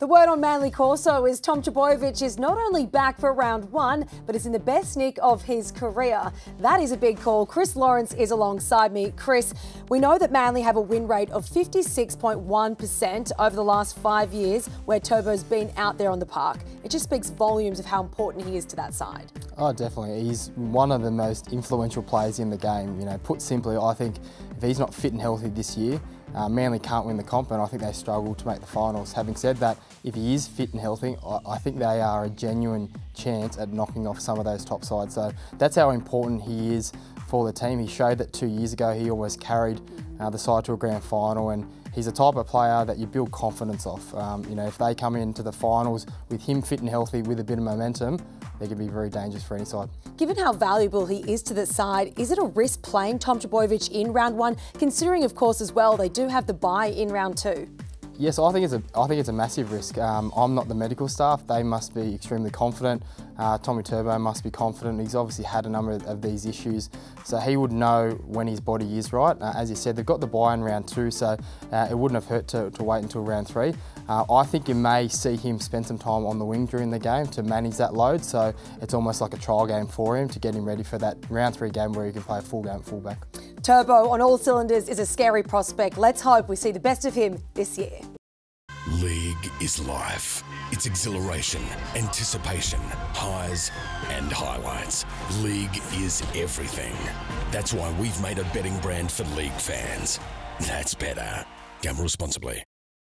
The word on Manly Corso is Tom Trbojevic is not only back for round one, but is in the best nick of his career. That is a big call. Chris Lawrence is alongside me. Chris, we know that Manly have a win rate of 56.1% over the last 5 years where Turbo's been out there on the park. It just speaks volumes of how important he is to that side. Oh, definitely. He's one of the most influential players in the game. You know, put simply, I think if he's not fit and healthy this year, Manly can't win the comp, and I think they struggle to make the finals. Having said that, if he is fit and healthy, I think they are a genuine chance at knocking off some of those top sides. So that's how important he is for the team. He showed that 2 years ago. He always carried the side to a grand final, and he's the type of player that you build confidence off. You know, if they come into the finals with him fit and healthy, with a bit of momentum, they could be very dangerous for any side. Given how valuable he is to the side, is it a risk playing Tom Trbojevic in round one, considering, of course, as well, they do have the bye in round two? Yes, I think it's a massive risk. I'm not the medical staff. They must be extremely confident. Tommy Turbo must be confident. He's obviously had a number of these issues, so he would know when his body is right. As you said, they've got the bye in round two, so it wouldn't have hurt to wait until round three. I think you may see him spend some time on the wing during the game to manage that load, so it's almost like a trial game for him to get him ready for that round three game where he can play a full game fullback. Turbo on all cylinders is a scary prospect. Let's hope we see the best of him this year. League is life. It's exhilaration, anticipation, highs and highlights. League is everything. That's why we've made a betting brand for league fans. That's better. Gamble responsibly.